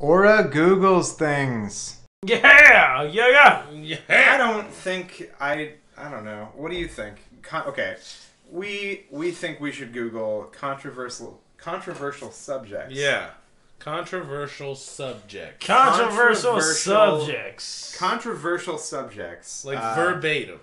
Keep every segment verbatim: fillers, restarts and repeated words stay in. Aura Googles things. Yeah, yeah, yeah, yeah. I don't think I. I don't know. What do you think? Con okay, we we think we should Google controversial controversial subjects. Yeah, controversial subjects. Controversial, controversial subjects. Controversial subjects. Like uh, verbatim.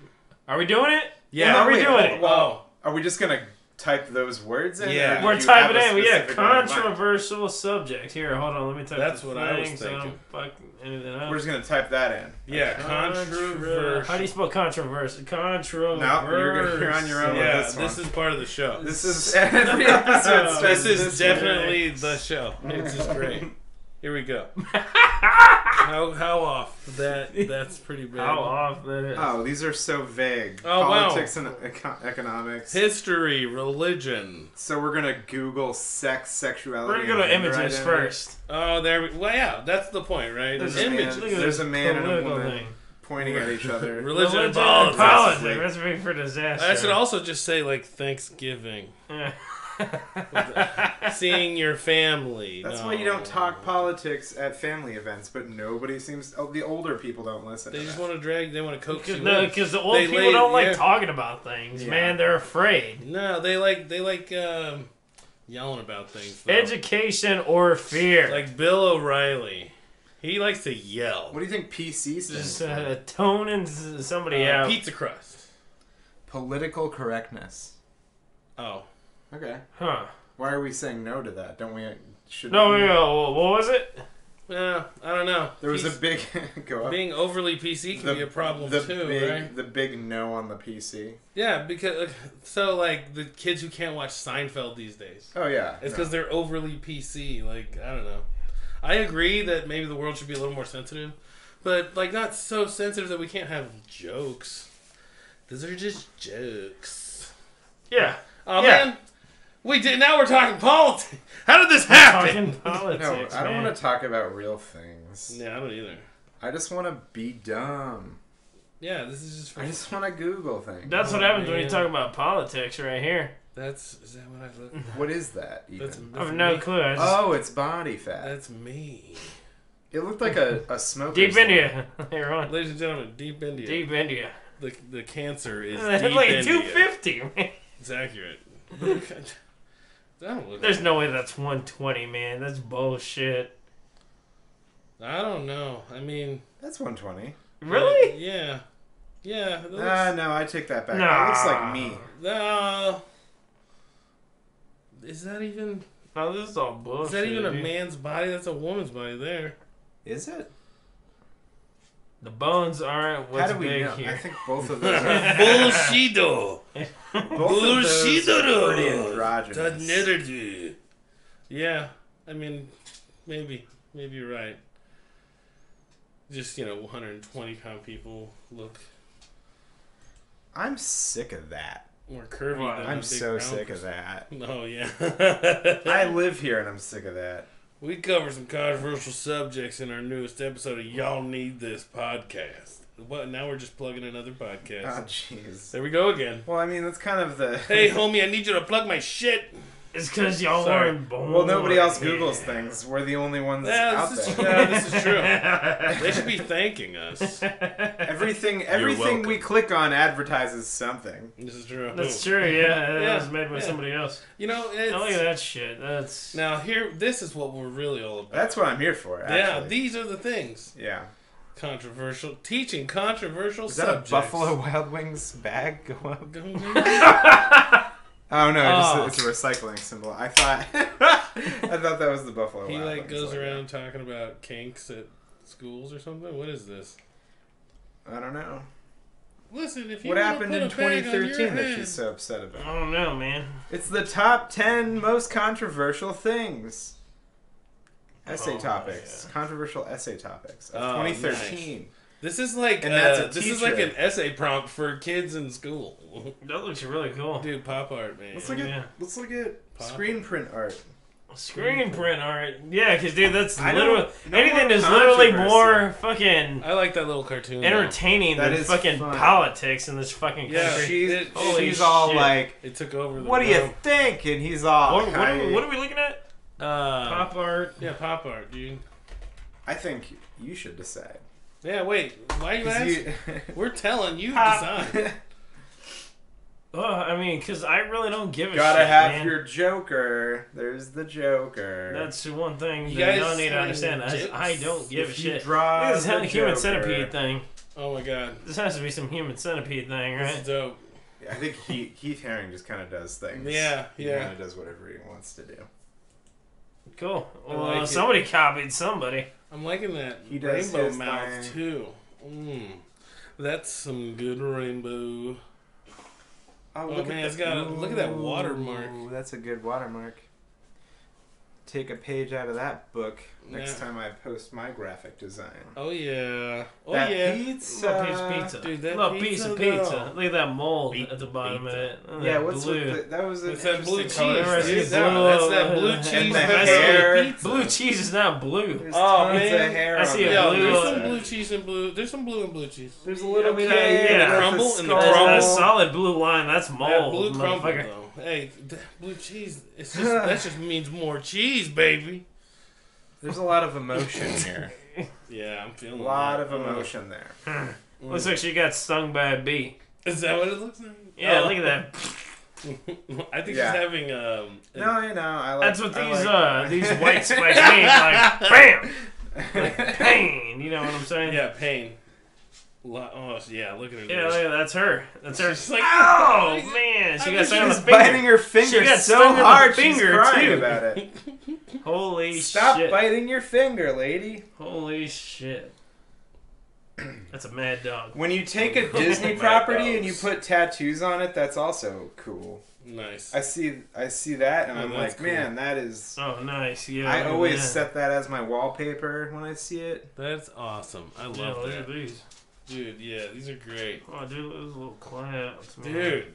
Are we doing it? Yeah. Well, no, are we wait, doing it? Well, oh. Are we just gonna type those words in? Yeah, we're typing in. Yeah, controversial subject. Here, hold on. Let me type. That's what thing, I was thinking. So I don't fuck anything else. We're just gonna type that in. Yeah, controversial. How do you spell controversial? Controversial. No, you're gonna you're on your own. Yeah, with this, this one. Is part of the show. This is every episode. This is this definitely way. The show. This is great. Here we go. how how off that that's pretty bad. How off that is. Oh, these are so vague. Oh, politics wow. and eco economics, history, religion. So we're gonna Google sex, sexuality. We're gonna go to images identity. First. Oh, there. We, well, yeah, that's the point, right? There's, There's images. Man, There's a man and a woman thing. Pointing at each other. Religion and politics. Politics. Recipe for disaster. I should also just say like Thanksgiving. Yeah. Seeing your family. That's no. why you don't talk politics at family events, but nobody seems. Oh, the older people don't listen. They to just that. Want to drag. They want to coax you. No, because the old they people lay, don't like yeah. talking about things. Yeah. Man, they're afraid. No, they like they like um, yelling about things. Though. Education or fear. Like Bill O'Reilly, he likes to yell. What do you think P C stands for? Uh, toning somebody uh, out. Pizza crust. Political correctness. Oh. Okay. Huh. Why are we saying no to that? Don't we? Should no, we, no. What was it? Yeah, I don't know. There was P a big... go up. Being overly P C can the, be a problem the too, big, right? The big no on the P C. Yeah, because... So, like, the kids who can't watch Seinfeld these days. Oh, yeah. It's because no. they're overly P C. Like, I don't know. I agree that maybe the world should be a little more sensitive. But, like, not so sensitive that we can't have jokes. Those are just jokes. Yeah. Oh, yeah. man... We did. Now we're talking politics. How did this happen? Politics, no, I don't man. want to talk about real things. Yeah, I don't either. I just want to be dumb. Yeah, this is just. For I me. just want to Google things. That's oh, what happens man. when you talk about politics, right here. That's is that what I look. What is that? Even? That's, that's I have no me. clue. I just, oh, it's body fat. That's me. It looked like a a smoke. Deep slide. India. Here on, ladies and gentlemen, Deep India. Deep India. The the cancer is deep like India. two fifty. Man. It's accurate. There's no way that's one twenty, man. That's bullshit. I don't know. I mean... That's one twenty. Really? Uh, yeah. Yeah. Looks... Uh, no, I take that back. Nah. It looks like me. Uh, is that even... No, this is all bullshit. Is that even a dude. man's body? That's a woman's body there. Is it? The bones aren't what's big know? here. I think both of those are... Bullshido! Bullshido! Yeah, I mean, maybe. Maybe you're right. Just, you know, one hundred twenty pound people look... I'm sick of that. More curvy well, than I'm so sick of that. Oh, yeah. I live here and I'm sick of that. We cover some controversial subjects in our newest episode of Y'all Need This Podcast. What, now we're just plugging another podcast. Oh, jeez. There we go again. Well, I mean, that's kind of the... Hey, homie, I need you to plug my shit. It's because y'all aren't born. Well, nobody else Googles yeah. things. We're the only ones yeah, out this is, there. Yeah, this is true. They should be thanking us. Everything everything we click on advertises something. This is true. That's true, yeah. That yeah. was made by yeah. somebody else. You know, it's... Now, look at that shit. That's... Now, here, this is what we're really all about. That's what I'm here for, actually. Yeah, these are the things. Yeah. Controversial teaching, controversial subjects. Is that subjects. a Buffalo Wild Wings bag go up? Oh no, oh. Just, it's a recycling symbol. I thought, I thought that was the Buffalo. He Wild like Wings goes like around that. talking about kinks at schools or something. What is this? I don't know. Listen, if you what happened in twenty thirteen that she's so upset about? I don't know, man. It's the top ten most controversial things. Essay oh, topics, yeah. controversial essay topics of oh, twenty thirteen. Nice. This is like and that's uh, this is like an essay prompt for kids in school. That looks really cool, dude. Pop art, man. Let's look yeah. at let's look at pop screen print art. Screen print art, yeah, because dude, that's I literally no anything is literally more fucking. I like that little cartoon. Entertaining that than is fucking fun. Politics in this fucking yeah, country. She's, it, holy she's all like, it took over. The what world. do you think? And he's all. What, what, are, what are we looking at? Uh, pop art, yeah, pop art, dude. I think you should decide. Yeah, wait. Why are you asking? You... We're telling you to decide. Well, I mean, because I really don't give a shit, Gotta have man. your Joker. There's the Joker. That's the one thing you that don't need to understand. I, I don't give a shit. Draw this is a human Joker. centipede thing. Oh, my God. This has to be some human centipede thing, right? This is dope. Yeah, I think he, Keith Haring just kind of does things. Yeah, yeah. He kind of does whatever he wants to do. Cool. Well, like somebody it. copied somebody. I'm liking that he does rainbow mouth, thing. too. Mm. That's some good rainbow... Oh, look, oh, man, at it's got a, look at that watermark. Ooh, that's a good watermark. Take a page out of that book next yeah. time I post my graphic design. Oh, yeah. Oh, that yeah. Pizza. Little piece of pizza. Dude, that Little pizza, piece of pizza. Look at that mold Be- at the bottom pizza. of it. Oh, yeah, that what's blue. With the, that was an that blue cheese. Dude, that's that blue cheese. And the hair. Blue cheese is not blue. There's oh, man. Hair I see a yeah, blue. There's some blue cheese and blue. There's some blue and blue cheese. There's a little bit of crumble and the crumble. That solid blue line, that's mold. That blue crumble, though. Hey, blue cheese, it's just, that just means more cheese, baby. There's a lot of emotion here. Yeah, I'm feeling a lot that. of emotion there. Mm. Looks like she got stung by a bee. Is that what it looks like? Yeah, oh. look at that. I think yeah. she's having um, a... No, you know, I like... That's what these like, uh, these white spikes mean, like, bam! Like pain, you know what I'm saying? Yeah, pain. Oh, yeah, look at her. Yeah, yeah, that's her. That's her. She's like, oh, oh man. She I got stung on the finger. biting her finger she got so hard she's crying too. about it. Holy Stop shit. Stop biting your finger, lady. Holy shit. That's a mad dog. When you take a Disney property dogs. and you put tattoos on it, that's also cool. Nice. I see I see that, and oh, I'm like, cool. man, that is... Oh, nice. Yeah. I always yeah. set that as my wallpaper when I see it. That's awesome. I love yeah, that. Look at these. Dude, yeah, these are great. Oh, dude, those little clouds, man. Dude.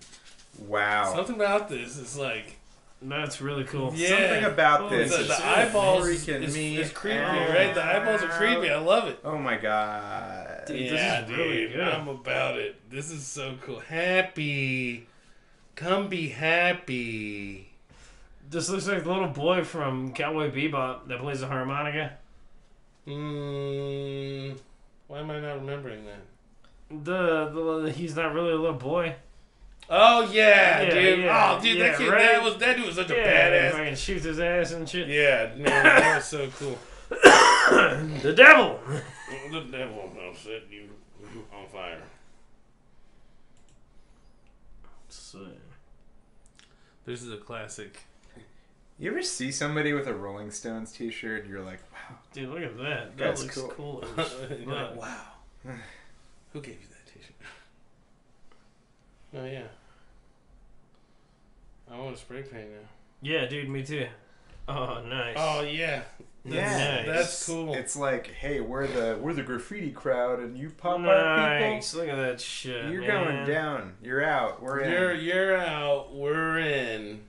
Wow. Something about this is like... That's really cool. Yeah. Something about oh, this. The, the eyeballs freaking is, me is creepy, out. right? The eyeballs are creepy. I love it. Oh, my God. Dude, yeah, this is really dude. Good. I'm about it. This is so cool. Happy. Come be happy. This looks like the little boy from Cowboy Bebop that plays the harmonica. Mmm... Why am I not remembering that? The, the, the he's not really a little boy. Oh yeah, yeah dude. Yeah, oh dude, yeah, that kid, right? that was that dude was such yeah, a badass. Fucking shoots his ass and shit. Yeah, man, that was so cool. The devil. The devil will set you on fire. So, this is a classic. You ever see somebody with a Rolling Stones t-shirt and you're like, wow. Dude, look at that. That That's looks cool. cool. You're like, wow. Who gave you that t-shirt? Oh, yeah. I want a spray paint now. Yeah, dude, me too. Oh, nice. Oh, yeah. That's, yeah, nice. That's cool. It's like, hey, we're the we're the graffiti crowd, and you pop nice. Art people. Nice, look at that shit. You're man. going down. You're out. We're in. You're you're out. We're in.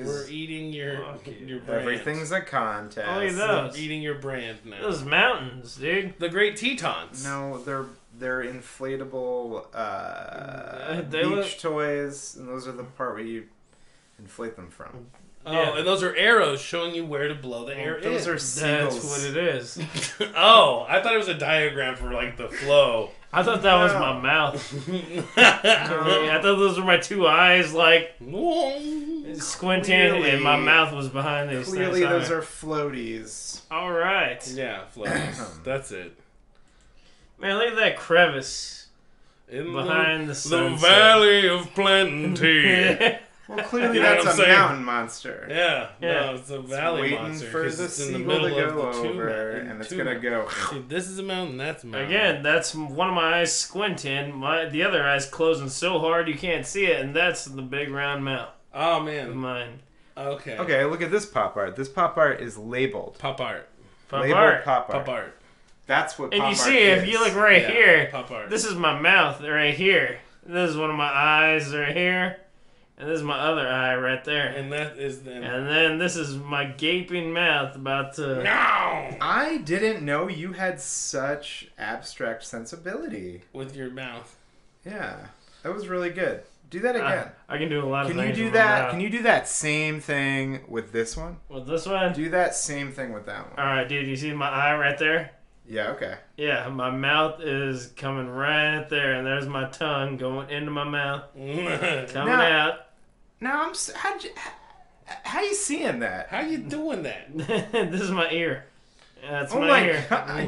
We're eating your okay. your brand. Everything's a contest. Oh, look at those. We're eating your brand now. Those mountains, dude. The Great Tetons. No, they're they're inflatable uh, uh, they beach look... toys, and those are the part where you inflate them from. Oh, yeah. And those are arrows showing you where to blow the air. Those in. are seals. That's what it is. Oh, I thought it was a diagram for like the flow. I thought that no. was my mouth. no. I thought those were my two eyes, like squinting, clearly, and my mouth was behind these. Clearly, things. those are floaties. All right. Yeah, floaties. That's it. Man, look at that crevice in behind the, the sunset. The Valley of Plenty. Well, clearly you know that's a saying? mountain monster. Yeah, yeah, no, it's a valley it's monster. Waiting for the sea to go of the over, and, and it's gonna go. See, this is a mountain. That's a mountain. Again, that's one of my eyes squinting. My the other eye's closing so hard you can't see it, and that's the big round mouth. Oh man, mine. Okay. Okay. Look at this pop art. This pop art is labeled. Pop art. Pop labeled art. Pop art. Pop art. That's what. And pop you see, art if is. you look right yeah, here, pop art. This is my mouth right here. This is one of my eyes right here. And this is my other eye right there. And that is then. And then this is my gaping mouth about to. No! I didn't know you had such abstract sensibility. With your mouth. Yeah. That was really good. Do that again. I, I can do a lot of can things. Can you do that? Can you do that same thing with this one? With this one? Do that same thing with that one. All right, dude. You see my eye right there? Yeah, okay. Yeah, my mouth is coming right there, and there's my tongue going into my mouth, coming now, out. Now, I'm, how, how you seeing that? How you doing that? This is my ear. That's oh my, my ear. God. I,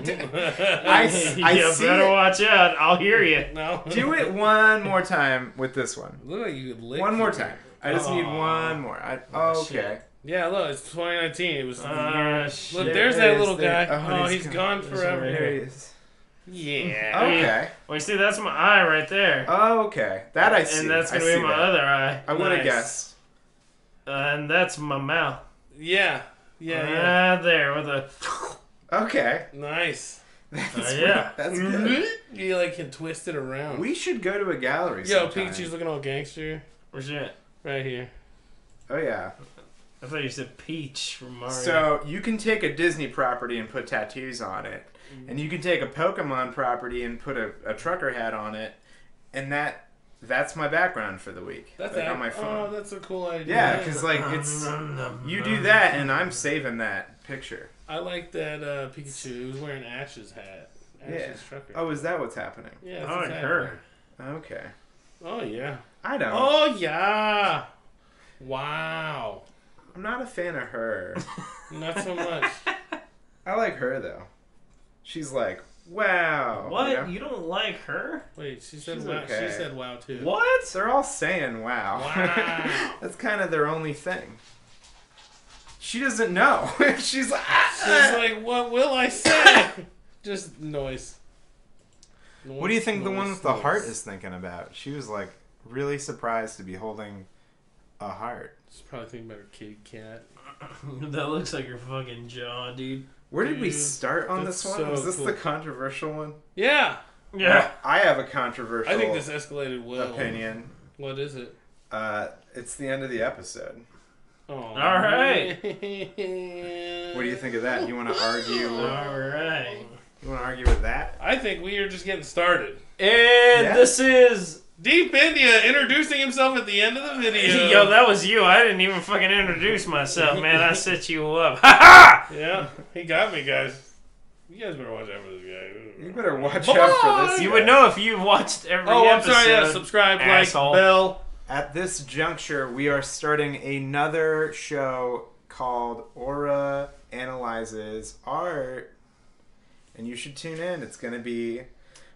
I, I you see better it. Watch out. I'll hear you. No. Do it one more time with this one. Look like you licked One more time. Ear. I just oh. need one more. I, oh, okay. Shit. Yeah, look, it's twenty nineteen. It was. Uh, look, there's that little guy. Oh, oh he's, he's gone, gone forever. There he is. Yeah. Okay. Well, you see, that's my eye right there. Oh, okay. That I see. And that's gonna I be my that. other eye. I would have nice. guessed. Uh, and that's my mouth. Yeah. Yeah. Right yeah. there with a. Okay. Nice. That's uh, yeah. That's good. You like can twist it around. We should go to a gallery. Yo, sometime. Pikachu's looking all gangster. Where's it? Right here. Oh yeah. I thought you said Peach from Mario. So you can take a Disney property and put tattoos on it, and you can take a Pokemon property and put a, a trucker hat on it, and that that's my background for the week. That's like, on my phone. Oh, that's a cool idea. Yeah, because like it's you do that, and I'm saving that picture. I like that uh, Pikachu was wearing Ash's hat. Ash's yeah. trucker. Oh, is that what's happening? Yeah. Oh, her. Okay. Oh yeah. I don't. Oh yeah. Wow. I'm not a fan of her. Not so much. I like her, though. She's like, wow. What? You know? You don't like her? Wait, she said She's wow. Okay. She said wow, too. What? They're all saying wow. Wow. That's kind of their only thing. She doesn't know. She's like, ah, She's uh, like, what will I say? Just noise. noise. What do you think noise, the one with the noise. heart is thinking about? She was, like, really surprised to be holding a heart. She's probably thinking about her kitty cat. That looks like her fucking jaw, dude. Where did dude, we start on this one? So Was this cool. the controversial one? Yeah. Yeah. Well, I have a controversial I think this escalated well. Opinion. What is it? Uh, it's the end of the episode. Oh. All right. What do you think of that? You want to argue? With, All right. You want to argue with that? I think we are just getting started. And yeah. this is... Deep India introducing himself at the end of the video. Yo, that was you. I didn't even fucking introduce myself, man. I set you up. Ha ha! Yeah, he got me, guys. You guys better watch out for this guy. You better watch Bye. out for this guy. You would know if you've watched every oh, episode. Oh, I'm sorry. Yeah, subscribe, asshole. Like, bell. At this juncture, we are starting another show called Aura Analyzes Art. And you should tune in. It's going to be...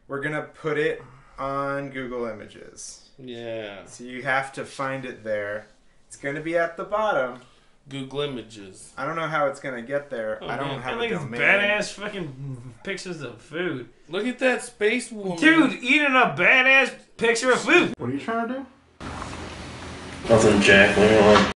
We're going to put it... on Google Images. Yeah. So you have to find it there. It's going to be at the bottom. Google Images. I don't know how it's going to get there. Oh, I don't man. have I a domain. Badass fucking pictures of food. Look at that space woman. Dude, eating a badass picture of food. What are you trying to do? Nothing, Jack. Leave me alone.